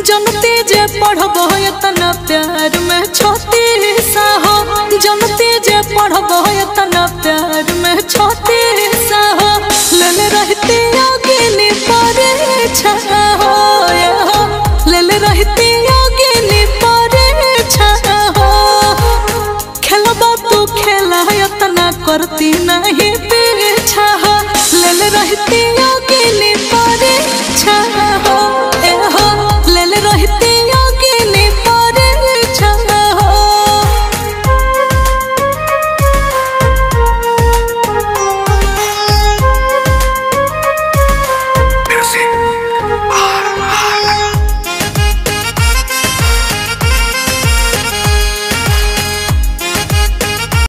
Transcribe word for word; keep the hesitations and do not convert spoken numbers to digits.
जनते जे पढ़बो इतना प्यार में छोटी सा हो, जनते जे पढ़बो इतना प्यार में छोटी सा हो, लेले रहते योगिनी परीक्षा हो या हो, लेले रहते योगिनी परीक्षा हो, खेलबा तू खेला इतना करती नहीं पीछा हो, लेले रहते।